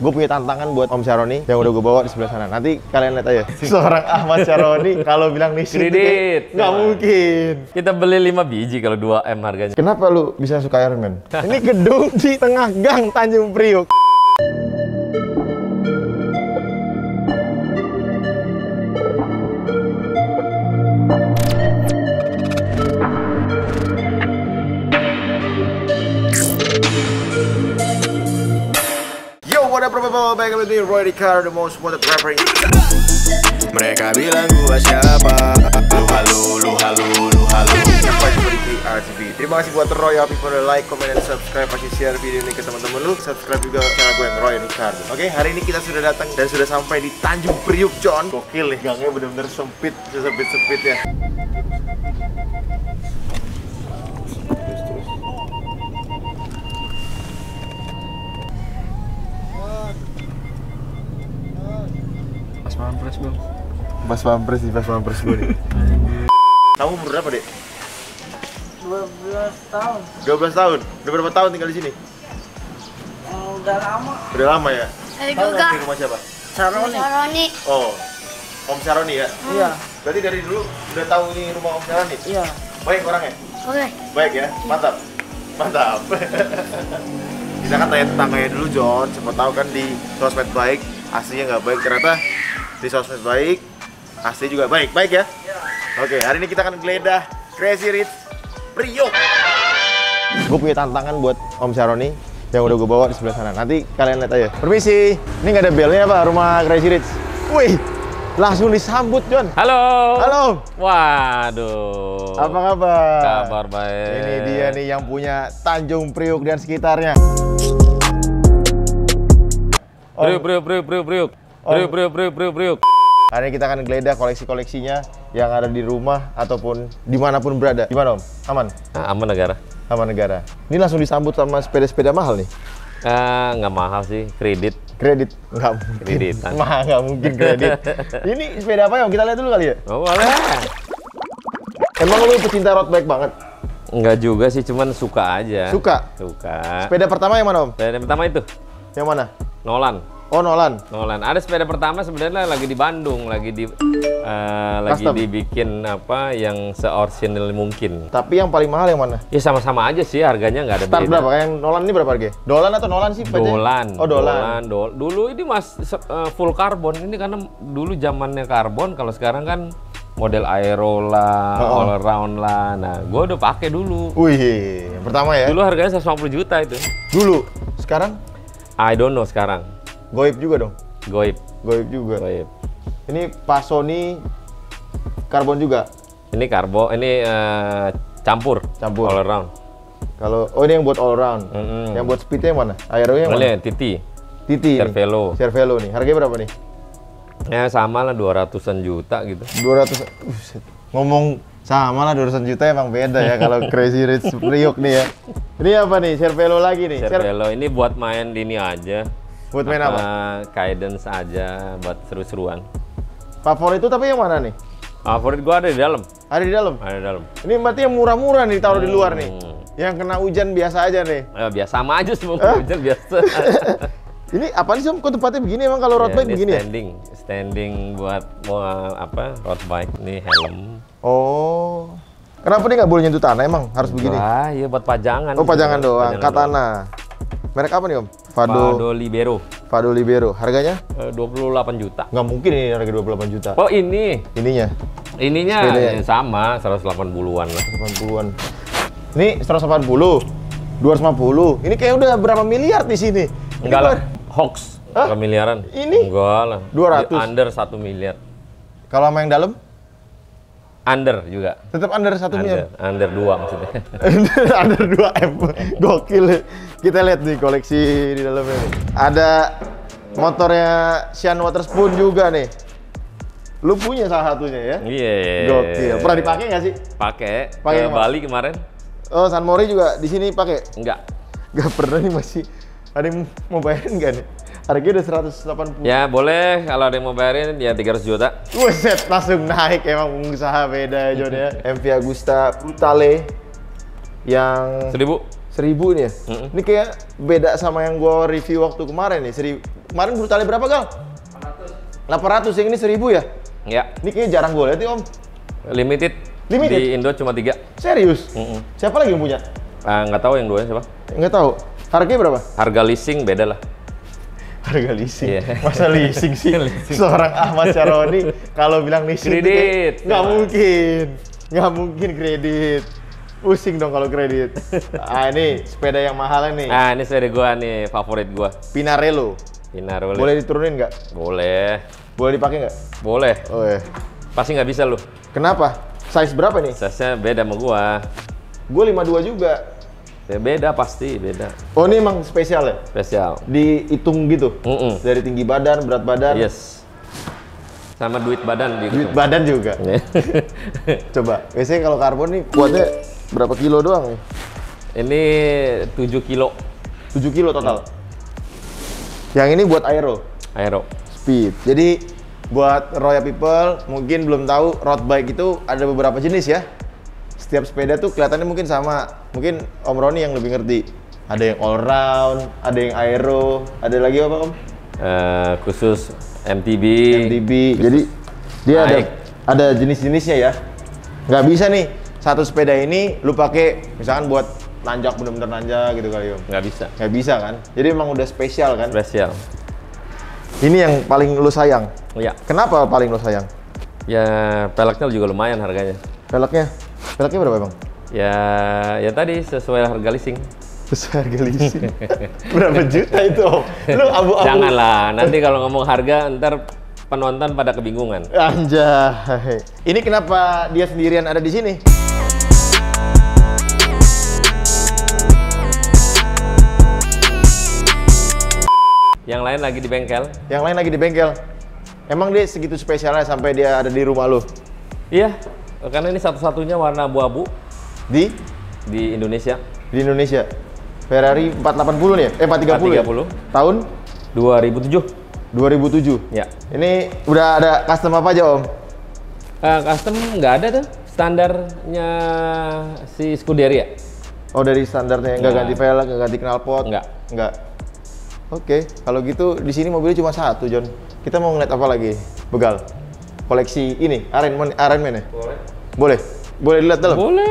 Gue punya tantangan buat Om Sahroni yang udah gue bawa di sebelah sana. Nanti kalian lihat aja. Seorang Ahmad Sahroni kalau bilang nih kredit, nggak mungkin. Kita beli 5 biji kalau 2M harganya. Kenapa lu bisa suka Iron Man? Ini gedung di tengah gang Tanjung Priok. Baik lagi di Roy Ricardo, the most wanted rapper. Mereka bilang gua siapa? Lu halu, lu halu, lu halu. Terima kasih buat Roy, happy for the like, comment, and subscribe. Pasti share video ini ke teman-teman lu. Subscribe juga channel gue yang Roy Ricardo. Oke, hari ini kita sudah datang dan sudah sampai di Tanjung Priok, John. Gokil nih, gangnya bener-bener sempit, sesempit-sempitnya. Pampres bang, pas pampres gue nih. Kamu umur berapa dek? 12 tahun. 12 tahun? Udah berapa tahun tinggal di sini? Udah lama. Udah lama ya? Juga. Di rumah siapa? Sahroni. Oh, Om Sahroni ya? Iya. Berarti dari dulu udah tahu ini rumah Om Sahroni? Iya. Baik orangnya? Oke. Baik ya? Mantap? Mantap. Kita kan tanya tetangganya dulu John, siapa tahu kan di sosmed baik, aslinya nggak baik. Ternyata di sosmed baik, asli juga baik ya? Ya. Oke, hari ini kita akan geledah Crazy Rich Priok. Gue punya tantangan buat Om Sahroni yang udah gue bawa di sebelah sana. Nanti kalian lihat aja. Permisi, ini nggak ada belnya apa rumah Crazy Rich? Wih, langsung disambut John. Halo. Halo. Waduh. Apa kabar? Kabar baik. Ini dia nih yang punya Tanjung Priok dan sekitarnya. Priok. Hari ini kita akan geledah koleksi-koleksinya yang ada di rumah ataupun dimanapun berada. Gimana Om? Aman? Nah, aman negara. Aman negara. Ini langsung disambut sama sepeda-sepeda mahal nih? Nggak mahal sih, kredit. Kredit? Nggak mungkin. Kreditan. Mahal nggak mungkin kredit. Ini sepeda apa ya? Kita lihat dulu kali ya? Oh, boleh. Emang lu pecinta road bike banget? Nggak juga sih, cuman suka aja. Suka? Suka. Sepeda pertama yang mana Om? Sepeda pertama itu? Yang mana? Nolan. Oh, Nolan. Ada sepeda pertama sebenarnya lagi di Bandung, lagi dibikin apa yang seorsinil mungkin. Tapi yang paling mahal yang mana? Ya sama-sama aja sih, harganya nggak ada beda. Start berapa? Yang Nolan ini berapa harganya? Dolan atau Nolan sih? Dolan. Oh, Dolan. Dulu ini mas full karbon ini karena dulu zamannya karbon. Kalau sekarang kan model aero lah, all around lah. Nah, gue udah pakai dulu. Wih, pertama ya. Dulu harganya 150 juta itu. Dulu. Sekarang? I don't know sekarang. Goib juga dong? Goib juga. Ini Pasoni karbon juga? Ini karbon, ini campur. All around. Kalau, oh ini yang buat all around. Yang buat speednya yang mana? Aeronya yang mana? Titi. Cervelo nih. Harganya berapa nih? Ya sama lah 200-an juta gitu. 200-an? Ngomong sama lah 200-an juta emang beda ya kalau Crazy Rich Priok nih ya. Ini apa nih? Cervelo lagi nih? Cervelo ini buat main ini aja. Buat main apa? Guidance aja, buat seru-seruan. Favorit itu tapi yang mana nih? Favorit gua ada di dalam. Ada di dalam? Ada di dalam. Ini berarti yang murah-murah nih ditaruh di luar nih. Yang kena hujan biasa aja nih. Biasa sama aja semua hujan biasa. Ini apa nih Om? Kok tempatnya begini emang kalau road bike ini begini standing. Ya? Standing buat apa? Road bike nih helm. Oh. Kenapa dia nggak boleh nyentuh tanah emang? Harus begini? Ah, iya buat pajangan. Oh, pajangan doang. Katana. Merek apa nih Om? Fado Libero. Harganya? 28 juta. Nggak mungkin ini harga 28 juta. Oh ini? Ininya sepedanya. Sama, 180-an lah. 180-an. Ini 180, 250. Ini kayak udah berapa miliar di sini? Enggak lah, hoax. Berapa miliaran? Ini? Enggak lah. 200? Under 1 miliar. Kalau sama yang dalam? Under juga. Tetap under 1 miliar. Under 2 maksudnya. Under 2 M. Gokil. Kita lihat nih koleksi di dalamnya. Ada motornya Sean Wotherspoon juga nih. Lu punya salah satunya ya? Iya. Yeah. Gokil. Pernah dipakai nggak sih? Pakai ke Bali kemarin. Oh, San Mori juga di sini pakai? Enggak. Enggak pernah nih masih. Ada yang mau bayarin nggak nih? Harganya udah 180. Ya boleh, kalau ada yang mau bayarin ya 300 juta. Wuset, langsung naik emang pengusaha beda John ya. MV Agusta Brutale yang 1000 nih ya. Ini kayak beda sama yang gue review waktu kemarin nih. Kemarin Brutale berapa, Gal? 800. 800, yang ini 1000 ya? Iya. Ini kayaknya jarang gue lihat ya, Om. Limited? Di Indo cuma 3. Serius? Siapa lagi yang punya? Nggak tahu yang duanya siapa. Nggak tahu. Harganya berapa? Harga leasing beda lah. Harga leasing? Yeah. Masa leasing sih? Seorang Ahmad Sahroni kalau bilang leasing kredit. Nggak mungkin. Nggak mungkin kredit. Pusing dong kalau kredit. Ah, ini sepeda yang mahal nih. Ah, ini sepeda gua nih, favorit gua. Pinarello. Boleh diturunin nggak? Boleh. Boleh dipakai nggak? Boleh. Oh, iya. Pasti nggak bisa lu. Kenapa? Size berapa nih? Size-nya beda sama gua. Gue 52 juga. Ya beda, pasti beda. Oh, ini emang spesial ya? Spesial. Dihitung gitu? Dari tinggi badan, berat badan? Yes. Sama duit badan juga. Duit badan juga? Coba, biasanya kalau karbon nih kuatnya berapa kilo doang? Ini 7 kilo. 7 kilo total? Yang ini buat aero? Aero. Speed. Jadi buat Royal People, mungkin belum tahu road bike itu ada beberapa jenis ya? Setiap sepeda tuh kelihatannya mungkin sama, mungkin Om Roni yang lebih ngerti. Ada yang all round, ada yang aero, ada lagi apa, Om? Khusus MTB. Khusus. Jadi dia ada jenis-jenisnya ya. Nggak bisa nih satu sepeda ini lu pakai misalkan buat nanjak, bener-bener nanjak gitu kali, Om. Nggak bisa kan? Jadi emang udah spesial kan? Spesial. Ini yang paling lu sayang? Iya. Kenapa paling lu sayang? Ya peleknya juga lumayan harganya. Peleknya berapa, Bang? Ya tadi sesuai harga leasing. Sesuai harga leasing. Berapa juta itu, Om? Lu abu-abu. Janganlah, nanti kalau ngomong harga ntar penonton pada kebingungan. Anjay. Ini kenapa dia sendirian ada di sini? Yang lain lagi di bengkel. Emang dia segitu spesialnya sampai dia ada di rumah lu? Iya. Karena ini satu-satunya warna abu-abu di Indonesia. Ferrari 480 nih ya? 430. 430. Ya? Tahun 2007. Ya. Ini udah ada custom apa aja, Om? Custom nggak ada tuh. Standarnya si Scuderia. Oh, dari standarnya nggak ganti velg, nggak ganti knalpot. Nggak. Oke, kalau gitu di sini mobilnya cuma satu, John. Kita mau ngeliat apa lagi? Begal. Koleksi ini, Iron Man ya? Boleh dilihat dalam? Boleh.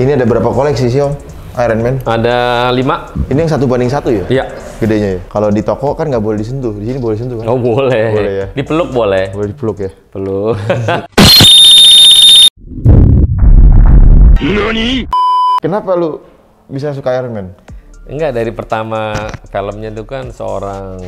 Ini ada berapa koleksi sih, Om? Iron Man? Ada 5. Ini yang 1:1 ya? Iya. Gedenya ya? Kalau di toko kan nggak boleh disentuh, di sini boleh sentuh kan? Oh, boleh. Boleh ya? Dipeluk boleh? Boleh dipeluk ya? Peluk. Nani? Kenapa lu bisa suka Iron Man? Enggak, dari pertama filmnya itu kan seorang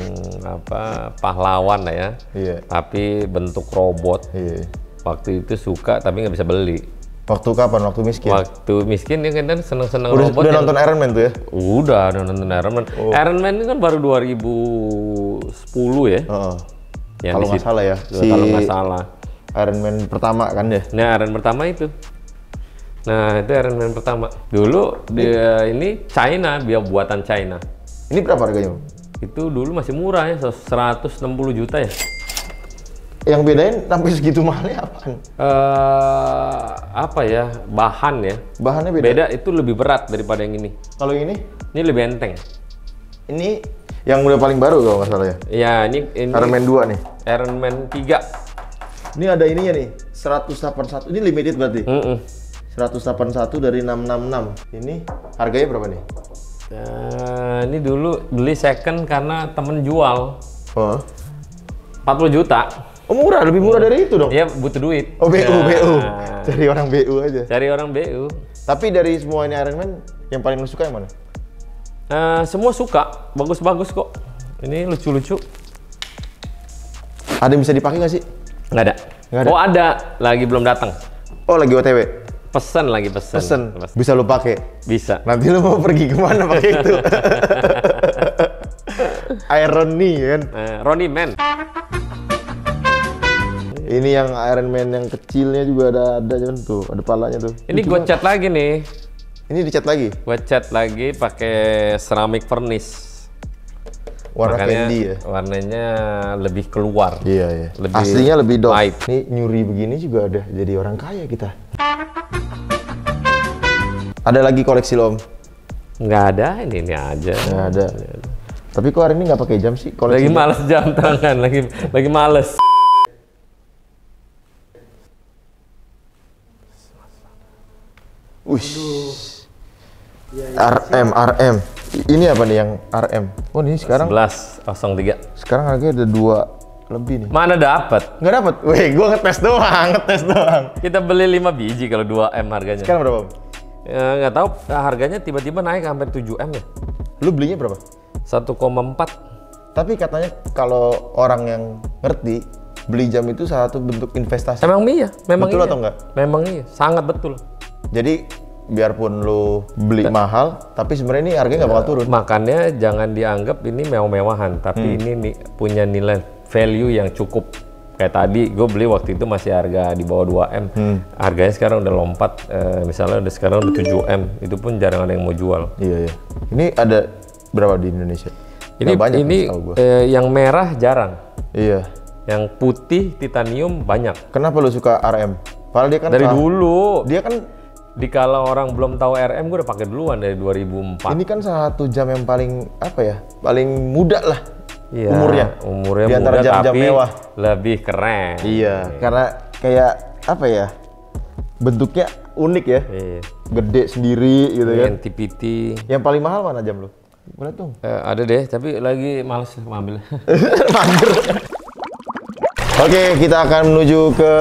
pahlawan lah ya. Iya. Tapi bentuk robot. Iya. Waktu itu suka tapi nggak bisa beli. Waktu kapan? Waktu miskin? Waktu miskin ya kan seneng-seneng robot. Udah nonton Iron Man tuh ya? Udah nonton Iron Man. Oh. Iron Man itu kan baru 2010 ya? Ya kalau nggak salah ya? Kalau nggak salah. Iron Man pertama kan ya? Nah, Iron Man pertama itu. Nah, itu Iron Man pertama. Dulu dia ini China, dia buatan China. Ini berapa harganya? Itu dulu masih murah ya, 160 juta ya. Yang bedain sampai segitu mahalnya apaan? Apa ya? Bahan ya. Bahannya beda. Itu lebih berat daripada yang ini. Kalau yang ini? Ini lebih enteng. Ini yang udah paling baru kalau nggak salah ya? Iya, ini Iron Man 2 nih. Iron Man 3. Ini ada ininya nih, 181. Ini limited berarti? 181 dari 666. Ini harganya berapa nih? Ini dulu beli second karena temen jual. 40 juta. Oh, murah, lebih murah dari itu dong. Iya, butuh duit. Oh, BU. Cari orang BU aja. Tapi dari semua ini Iron Man yang paling lu suka yang mana? Semua suka, bagus-bagus kok. Ini lucu-lucu. Ada yang bisa dipakai nggak sih? Nggak ada. Oh, ada, lagi belum datang. Oh, lagi OTW. Pesen. Bisa lu pakai? Bisa. Nanti lu mau pergi kemana pakai itu? Irony kan? Roni Man. Ini yang Iron Man yang kecilnya juga ada John tuh, ada palanya tuh. Ini gue cat lagi nih. Ini dicat lagi? Gue cat lagi pakai ceramic furnace. warna candy ya, warnanya lebih keluar. Iya, iya. Lebih aslinya lebih dope. Ini nyuri begini juga ada, jadi orang kaya kita. Ada lagi koleksi lo, Om? Nggak ada, ini aja. Nggak ada. Tapi kok hari ini nggak pakai jam sih? Koleksi lagi males jam tangan, lagi males. Ush. Ya, ya, RM, ya. RM. Ini apa nih yang RM? Oh, ini sekarang 11.03. Sekarang harganya ada 2 lebih nih. Mana dapat? Nggak dapat. Weh, gua ngetes doang, Kita beli 5 biji kalau 2M harganya. Sekarang berapa, Om? Ya, nggak tahu, harganya tiba-tiba naik hampir 7M ya. Lu belinya berapa? 1,4. Tapi katanya kalau orang yang ngerti, beli jam itu salah satu bentuk investasi. Emang iya, memang betul iya. Atau enggak? Memang iya, sangat betul. Jadi biarpun lu beli mahal, tapi sebenarnya ini harganya nggak bakal turun. Makanya jangan dianggap ini mewah-mewahan, tapi ini punya nilai value yang cukup. Kayak tadi gue beli waktu itu masih harga di bawah 2M, harganya sekarang udah lompat, misalnya udah sekarang udah 7M, itu pun jarang ada yang mau jual. Iya, iya. Ini ada berapa di Indonesia? Ini gak banyak, ini yang merah jarang. Iya. Yang putih titanium banyak. Kenapa lu suka RM? Padahal dia kan dari dulu. Dia kan dikala orang belum tahu RM, gue udah pakai duluan dari 2004. Ini kan salah satu jam yang paling apa ya? Paling muda lah ya, umurnya di antara jam-jam mewah. Lebih keren. Iya, karena kayak apa ya? Bentuknya unik ya. Iya. Gede sendiri gitu ya. NTPT. Yang paling mahal mana jam lu? Boleh tuh. Ada deh, tapi lagi males ngambil. Oke, kita akan menuju ke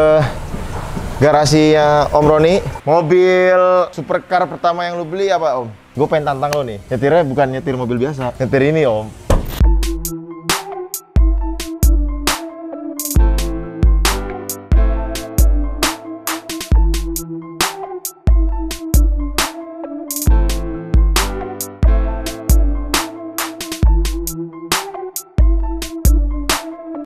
garasinya Om Roni. Mobil supercar pertama yang lu beli apa, Om? Gue pengen tantang lo nih. Nyetirnya bukan nyetir mobil biasa, nyetir ini, Om.